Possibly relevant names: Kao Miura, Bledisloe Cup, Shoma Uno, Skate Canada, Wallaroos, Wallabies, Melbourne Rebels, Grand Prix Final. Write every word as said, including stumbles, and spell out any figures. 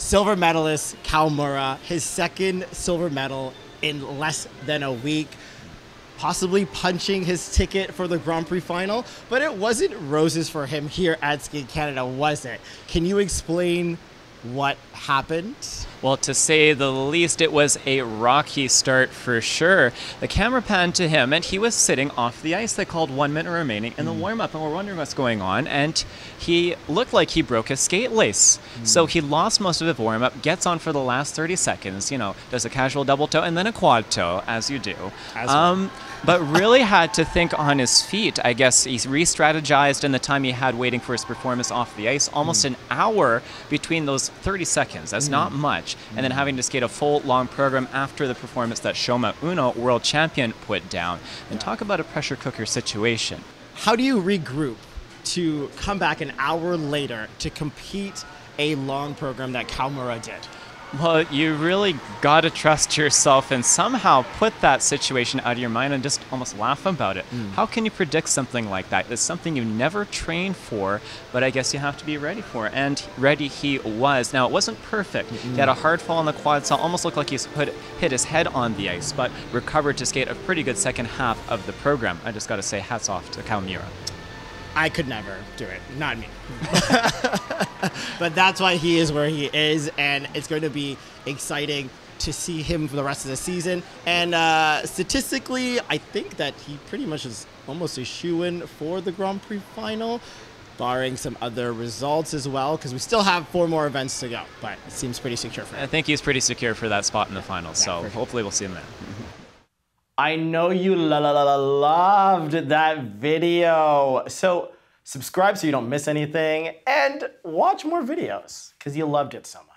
silver medalist Kao Miura, his second silver medal in less than a week, possibly punching his ticket for the Grand Prix Final. But it wasn't roses for him here at Skate Canada, was it? Can you explain what happened? Well, to say the least, it was a rocky start for sure. The camera panned to him and he was sitting off the ice. They called one minute remaining in mm. the warm-up and we're wondering what's going on, and he looked like he broke his skate lace. Mm. So he lost most of the warm-up, gets on for the last thirty seconds, you know, does a casual double toe and then a quad toe, as you do. As um, well. But really had to think on his feet. I guess he re-strategized in the time he had waiting for his performance off the ice, almost mm. an hour between those thirty seconds. That's mm. not much. Mm. And then having to skate a full long program after the performance that Shoma Uno, world champion, put down. And yeah. talk about a pressure cooker situation. How do you regroup to come back an hour later to compete a long program that Kao Miura did? Well, you really gotta trust yourself and somehow put that situation out of your mind and just almost laugh about it. Mm. How can you predict something like that? It's something you never trained for, but I guess you have to be ready for it. And ready he was. Now, it wasn't perfect. Mm. He had a hard fall on the quad, so it almost looked like he put, hit his head on the ice, but recovered to skate a pretty good second half of the program. I just gotta say, hats off to Kao Miura. I could never do it. Not me. But that's why he is where he is, and it's going to be exciting to see him for the rest of the season. And uh, statistically, I think that he pretty much is almost a shoo-in for the Grand Prix Final, barring some other results as well, because we still have four more events to go, but it seems pretty secure for him. I think he's pretty secure for that spot in the final, yeah, so sure. hopefully we'll see him there. I know you la la la loved that video. So subscribe so you don't miss anything and watch more videos because you loved it so much.